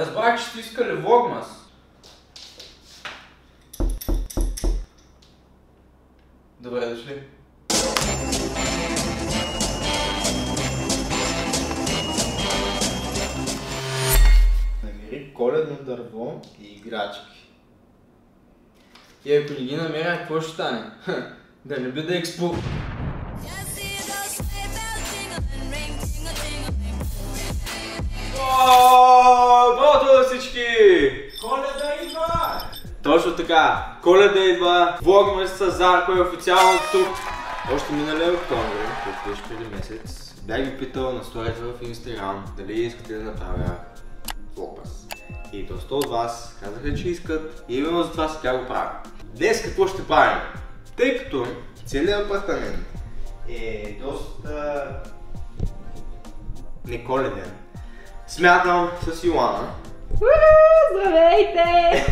Разбрах, че сте искали VLOGMAS. Добре дошли. Намери коледно дърво и играчки. И ако не ги намеря, какво ще стане? Да не би да експо... Браво всички! Коледа идва! Точно така, Коледа идва, VLOGMAS с Зарко е официално тук. Още миналия октомври, който преди месец, бях ги питал на сторията в Инстаграм дали искате да направя VLOGMAS. И доста от вас казаха, че искат и именно за това сега го правя. Днес какво ще правим? Тъй като целият апартамент е доста неколеден, смятам с Йоана. Здравейте!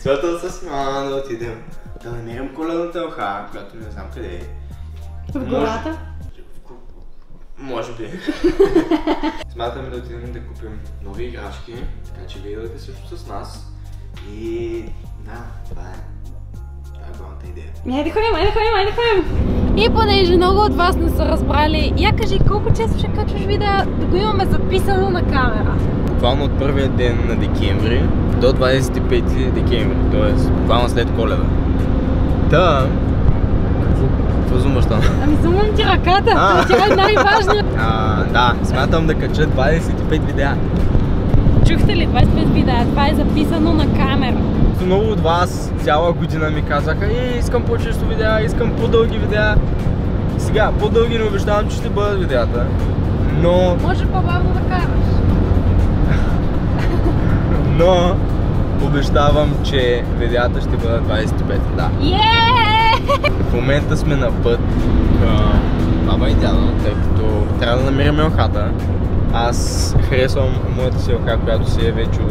Смятам с Йоана да отидем да намерим коледната елха, която не знам къде е. В гората? Може би. Смятаме да отидем да купим нови играчки, така че гледайте също с нас. И да, това е главната идея. Хайде ходим! И понеже много от вас не са разбрали, я кажи колко често ще качваш видео, да го имаме записано на камера. Буквално от първия ден на декември до 25 декември, т.е. буквално след Коледа. Та... Какво зумваш там? Ами зумвам ти ръката, тя е най-важна. Да, смятам да кача 25 видеа. Чухте ли 25 видеа? Това е записано на камера. Много от вас цяла година ми казаха искам по-често видеа, искам по-дълги видеа. Сега, по-дълги не обещавам, че ще бъдат видеата, но... Може по-бавно да караш. Но обещавам, че видеата ще бъдат 25 видеа. В момента сме на път към баба и дядо, тъй като трябва да намерим елхата. Аз харесвам моята си елха, която си е вече от...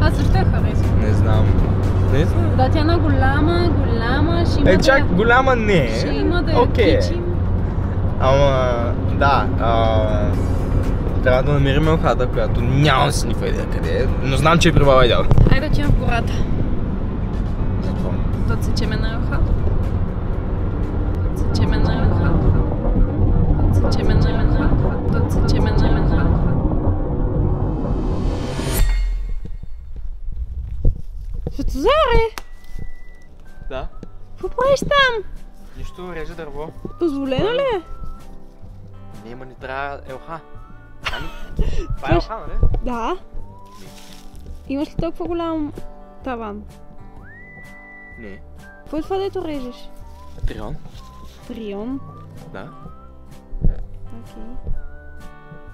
Аз също я харесвам. Не знам. Да, тя е голяма, ще има... чак, голяма не е. Ще има да я кичим. Трябва да намерим елхата, която нямам си никаква идея къде е, но знам, че е при баба и дядо. Айде да отидем в гората. За какво? Да отсечем една елха. Заре! Да? Какво правиш там? Нищо, реже дърво. Позволено ли е? Не, ма не трябва елха. Това е елха, нали? Да. Имаш ли толкова голям таван? Не. Какво е това, дето режеш? Трион. Трион? Да. Окей.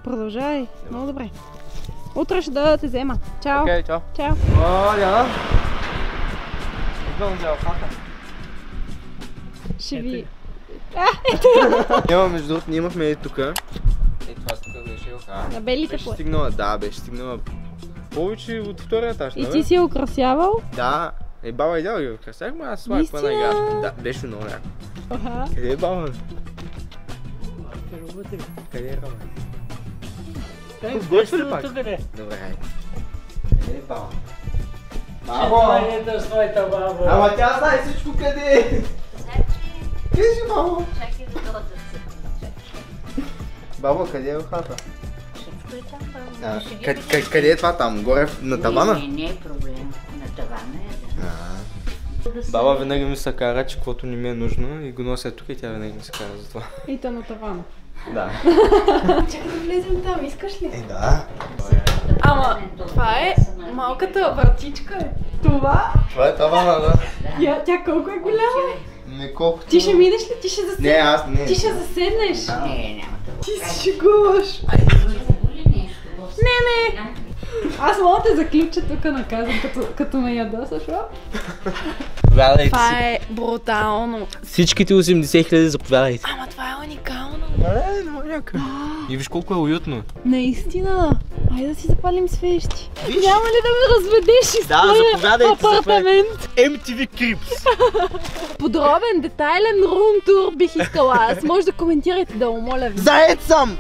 Продължавай. Много добре. Утре ще да те взема. Чао. Окей, чао. Чао. Оля! Идвам за елхата. Ще ви... Между другото, ние имахме и тука. Е, това тук беше елха. На белите плъти. Беше стигнала повече от втория етаж. И ти си я украсявал? Да. Е, баба и дядо ги украсяхме, аз слагах пъна и гашка. Да, беше много ряко. Къде е баба? Къде е баба? Сгочва ли пак? Добре. Къде е баба? Баба! Ама тя знае всичко къде е! Кажи, баба! Чакай да дойдат се. Баба, къде е елхата? Всичко е там, баба. Къде е това там? Горе на тавана? Не е проблем. На тавана е, да. Баба винаги ми се кара, че каквото не ми е нужно и го нося тук и тя винаги ми се кара за това. И то на тавана. Да. Чакай да влезем там, искаш ли? Е, да. Ама, това е малката вратичка. Това? Това е тавана, да. Тя колко е голяма? Не колкото... Ти ще минеш ли? Ти ще заседнеш? Не, аз не. Ти ще заседнеш? Не, няма да го. Ти си шегуваш. Не. Аз мога да те заключа тук наказвам, като ме ядосаш, а? Заповядайте си. Това е брутално. Всичките 80 000 заповядайте. Ама това е уникално. Не, не, не. някъде. И виж колко е уютно. Наистина. Айде да си запалим свещи. Виж? Няма ли да ме разведеш из твоя апартамент? MTV Crips. Подробен, детайлен рум тур бих искала аз. Може да коментирайте, да умоля ви. Заед съм!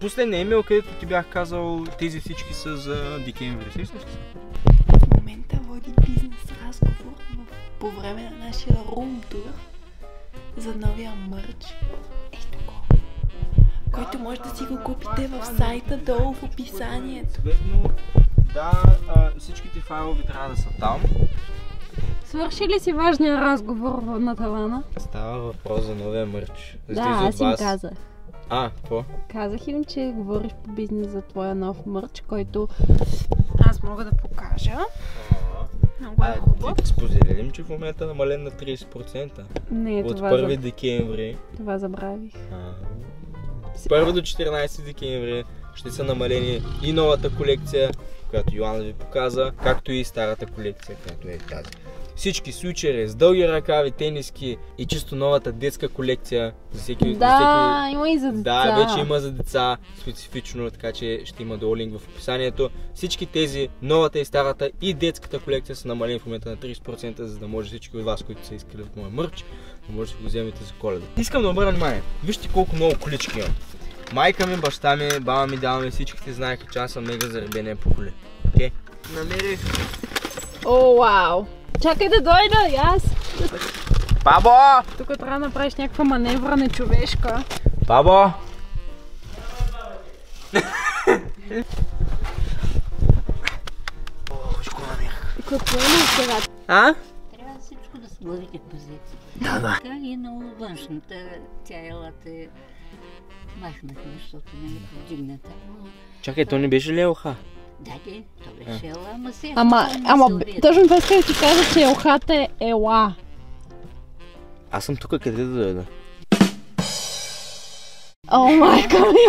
Последния имейл, където ти бях казал, тези всички са за DKM Resistor. В момента води бизнес разговор по време на нашия рум тур за новия мърч. Който може да си го купите в сайта долу в описанието. Да, всичките файлове трябва да са там. Свърши ли си важния разговор на тавана? Става въпрос за новия мърч. Да, аз им казах. А, какво? Казах им, че говориш по бизнес за твоя нов мърч, който аз мога да покажа. Много е хубав. Споделим, че в момента намален на 30%. Не, от 1 декември. Това забравих. Първо до 14 декември ще са намалени и новата колекция, която Йоана ви показа, както и старата колекция, която е тази. Всички свичери с дълги ръкави, тениски и чисто новата детска колекция за всеки. Да, има и за деца. Да, вече има за деца специфично, така че ще има долу линк в описанието. Всички тези, новата и старата и детската колекция са намалени в момента на 30%, за да може всички от вас, които са искали от моя мърч, да може да го вземете за Коледа. Искам да обърна внимание. Вижте колко много колички имам. Майка ми, баща ми, баба ми, дядо ми, всичките знаеха, че аз съм мега заребения по коли. Окей? Намерих. О, вау! Чакай да дойда и аз! Бабо! Тук трябва да направиш някаква маневра нечовешка. Бабо! О, шко намерих. Какво имаш сега? А? Трябва всичко да сложите позиции. Да, да. Така и на външната тя елата е... Махнах, защото не е подигната. Чакай, то не беше ли елха? Да, то беше ела, ама се... Ама, точно това искам да ти кажа, че елхата е ела. Аз съм тук, къде да дойда? О, майка ми!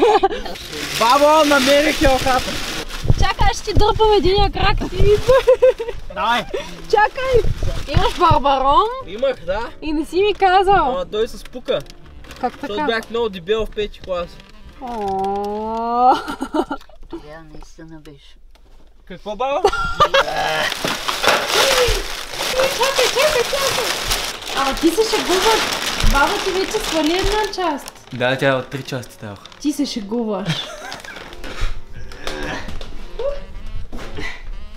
Бабо, намерих елхата! Чакай, ще ти дърпам единия крак, ти Дай! Чакай! Имаш барбарон? Имах, да. И не си ми казал. Ама той се спука. Как така? Защото бях много дебел в пети клас. Оооо... Тогава наистина беше. Какво, баба? Чакай, чакай, чакай! А, ти се шегуваш. Баба ти вече свали една част. Да, тя е от 3 части тях. Ти се шегуваш.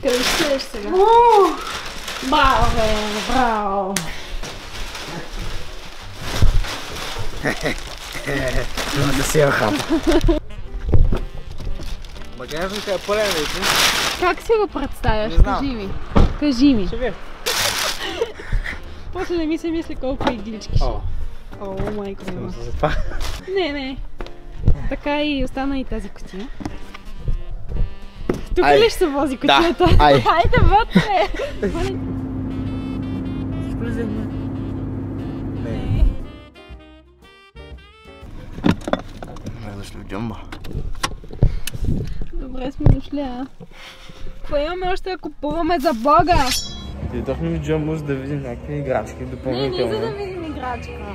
Къде ще седеш сега? Браво, бе, браво! Това да си е хапа. Багажника е пълен вече. Как си го представяш? Кажи ми. Кажи ми. После да ми се мисли колко иглички ще. О, майко мама. Не, не. Така и остана и тази кутия. Тук ли ще се вози кутията? Хайде вътре! Сплезем. Не. Добре дошли в Джъмбо. Добре сме дошли, а? Какво имаме още да купуваме за Бога? Дойдохме в Джъмбо, за да видим някакви играчки допълнително. Не, не за да видим играчка.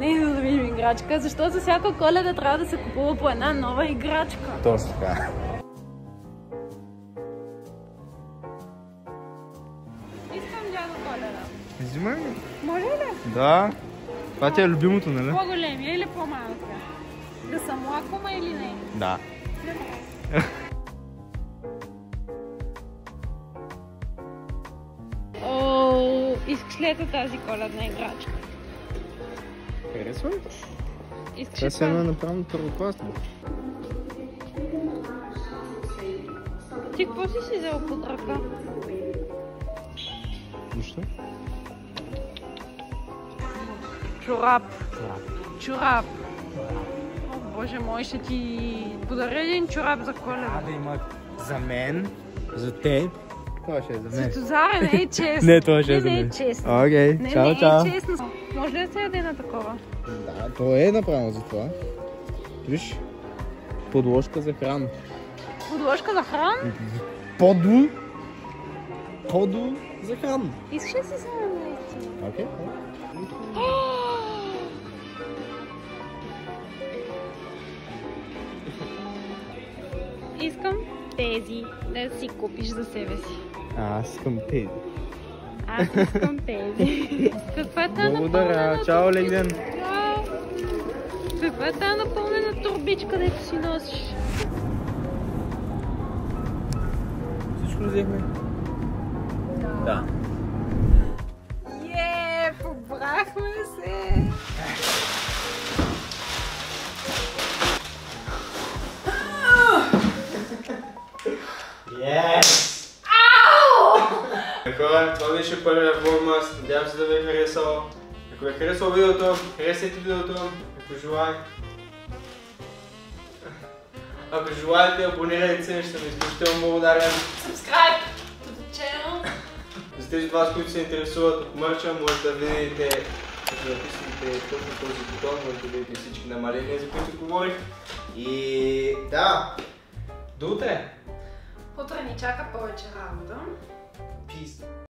Не за да видим играчка, защото за всяка Коледа трябва да се купува по една нова играчка. Точно така. Искам дядо Коледа. Взимай ми. Може ли? Да. Това ти е любимото, нали? По-големия или по-малка? Да съм лакома или не? Да. Ооо, искаш ли ето тази коледна играчка? Харесва ли? Това се едно направо първокласно. Ти какво си си взел под ръка? Нищо? Чорап. Чорап. Боже мой, ще ти подаря един чорап за Коледа. Да има за мен, за теб. Това ще е за мен. Светозара не е честно. Не, това ще е за мен. Не е честно. Окей, чао, чао. Не е честно. Може ли да се яде на такова? Да, то е направено за това. Виж, подложка за храна. Подложка за храна? Подло. Подло за храна. Искаш ли си само да идти? Окей. искам тези да си купиш за себе си. Аз искам тези. Аз искам тези. Каква е тази напълнена? Чао, Легден. Каква е тази напълнена турбичка, където си носиш? Всичко взехме? Да. Ее, побрахме се! Yes! Хора, това беше първият VLOGMAS. Надявам се да ви е харесало. Ако ви е харесало видеото, харесайте видеото. Ако желаете, абонирайте се, ще съм изключително благодарен. Subscribe to the channel. За тези от вас, които се интересуват от мърча, може да видите, като натиснете точно този бутон, може да видите всички намаления, за които говорих. И да, до утре! Утре ни чака повече работа. Peace.